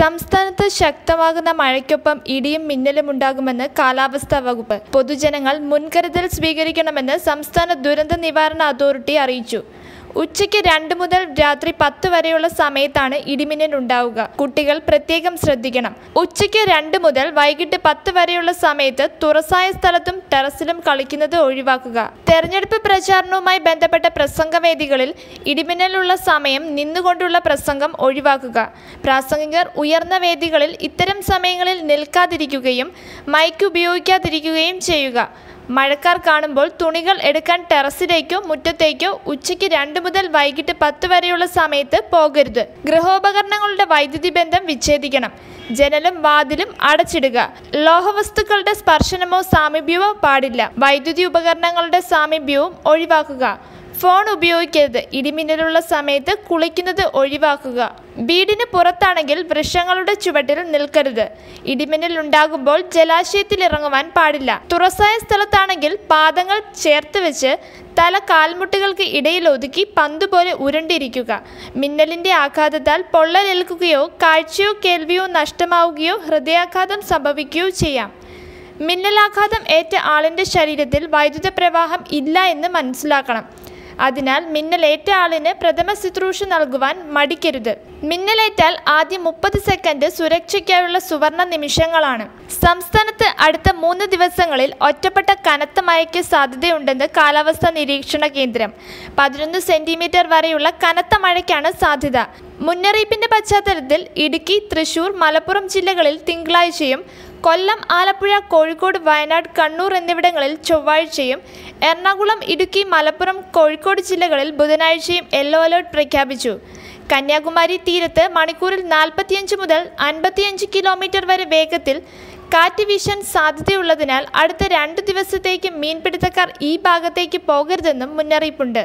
സംസ്ഥാനത്ത് ശക്തമാകുന്ന മഴയ്ക്കൊപ്പം ഇടിയും മിന്നലും ഉണ്ടാകുമെന്ന് കാലാവസ്ഥാ വകുപ്പ്. പൊതുജനങ്ങൾ മുൻകരുതൽ സ്വീകരിക്കണമെന്ന് സംസ്ഥാന ദുരന്ത നിവാരണ അതോറിറ്റി അറിയിച്ചു. ഉച്ചയ്ക്ക് 2 മുതൽ രാത്രി 10 വരെയുള്ള സമയത്താണ് ഇടിമിന്നൽ ഉണ്ടാവുക. കുട്ടികൾ പ്രത്യേകം ശ്രദ്ധിക്കണം. ഉച്ചയ്ക്ക് 2 മുതൽ വൈകിട്ട് 10 വരെയുള്ള സമയത്ത് തുറസായ സ്ഥലത്തും ടെറസിലും കളിക്കുന്നത് ഒഴിവാക്കുക. തെരഞ്ഞെടുപ്പ് പ്രചാരണവുമായി ബന്ധപ്പെട്ട പ്രസംഗവേദികളിൽ ഇടിമിന്നലുള്ള സമയം നിന്നുകൊണ്ടുള്ള പ്രസംഗം ഒഴിവാക്കുക. പ്രാസംഗികർ ഉയർന്ന വേദികളിൽ ഇത്തരം സമയങ്ങളിൽ നിൽക്കാതിരിക്കുകയും മൈക്ക് ഉപയോഗിക്കാതിരിക്കുകയും ചെയ്യുക. മഴക്കാർ കാണുമ്പോൾ തുണികൾ എടുക്കാൻ ടെറസിലേക്കോ മുറ്റത്തേക്കോ ഉച്ചയ്ക്ക് 2 മുതൽ വൈകിട്ട് 10 വരെയുള്ള സമയത്ത് പോകരുത്. ഗൃഹോപകരണങ്ങളുടെ വൈദ്യുതി ബന്ധം വിച്ഛേദിക്കണം. ജനലും വാതിലും അടച്ചിടുക. ലോഹവസ്തുക്കളുടെ സ്പർശനമോ സാമീപ്യമോ പാടില്ല. വൈദ്യുതി ഉപകരണങ്ങളുടെ സാമീപ്യവും ഒഴിവാക്കുക. ഫോൺ ഉപയോഗിക്കരുത്. ഇടിമിന്നലുള്ള സമയത്ത് കുളിക്കുന്നത് ഒഴിവാക്കുക. വീടിന് പുറത്താണെങ്കിൽ വൃക്ഷങ്ങളുടെ ചുവട്ടിൽ നിൽക്കരുത്. ഇടിമിന്നൽ ഉണ്ടാകുമ്പോൾ ജലാശയത്തിലിറങ്ങുവാൻ പാടില്ല. തുറസായ സ്ഥലത്താണെങ്കിൽ പാദങ്ങൾ ചേർത്ത് വെച്ച് തല കാൽമുട്ടുകൾക്ക് ഇടയിൽ ഒതുക്കി പന്തുപോലെ ഉരുണ്ടിരിക്കുക. മിന്നലിൻ്റെ ആഘാതത്താൽ പൊള്ളലേൽക്കുകയോ കാഴ്ചയോ കേൾവിയോ നഷ്ടമാവുകയോ ഹൃദയാഘാതം സംഭവിക്കുകയോ ചെയ്യാം. മിന്നലാഘാതം ഏറ്റ ആളിൻ്റെ ശരീരത്തിൽ വൈദ്യുത പ്രവാഹം ഇല്ല എന്ന് മനസ്സിലാക്കണം. അതിനാൽ മിന്നലേറ്റ ആളിന് പ്രഥമ ശുശ്രൂഷ നൽകുവാൻ മടിക്കരുത്. മിന്നലേറ്റാൽ ആദ്യം 30 സെക്കൻഡ് സുരക്ഷയ്ക്കായുള്ള സുവർണ നിമിഷങ്ങളാണ്. സംസ്ഥാനത്ത് അടുത്ത 3 ദിവസങ്ങളിൽ ഒറ്റപ്പെട്ട കനത്ത മഴയ്ക്ക് സാധ്യതയുണ്ടെന്ന് കാലാവസ്ഥാ നിരീക്ഷണ കേന്ദ്രം. 11 സെന്റിമീറ്റർ വരെയുള്ള കനത്ത മഴയ്ക്കാണ് സാധ്യത. മുന്നറിയിപ്പിന്റെ പശ്ചാത്തലത്തിൽ ഇടുക്കി, തൃശൂർ, മലപ്പുറം ജില്ലകളിൽ തിങ്കളാഴ്ചയും കൊല്ലം, ആലപ്പുഴ, കോഴിക്കോട്, വയനാട്, കണ്ണൂർ എന്നിവിടങ്ങളിൽ ചൊവ്വാഴ്ചയും എറണാകുളം, ഇടുക്കി, മലപ്പുറം, കോഴിക്കോട് ജില്ലകളിൽ ബുധനാഴ്ചയും യെല്ലോ അലേർട്ട് പ്രഖ്യാപിച്ചു. കന്യാകുമാരി തീരത്ത് മണിക്കൂറിൽ 45 മുതൽ 55 കിലോമീറ്റർ വരെ വേഗത്തിൽ കാറ്റ് വീശാൻ സാധ്യതയുള്ളതിനാൽ അടുത്ത 2 ദിവസത്തേക്ക് മീൻപിടുത്തക്കാർ ഈ ഭാഗത്തേക്ക് പോകരുതെന്നും മുന്നറിയിപ്പുണ്ട്.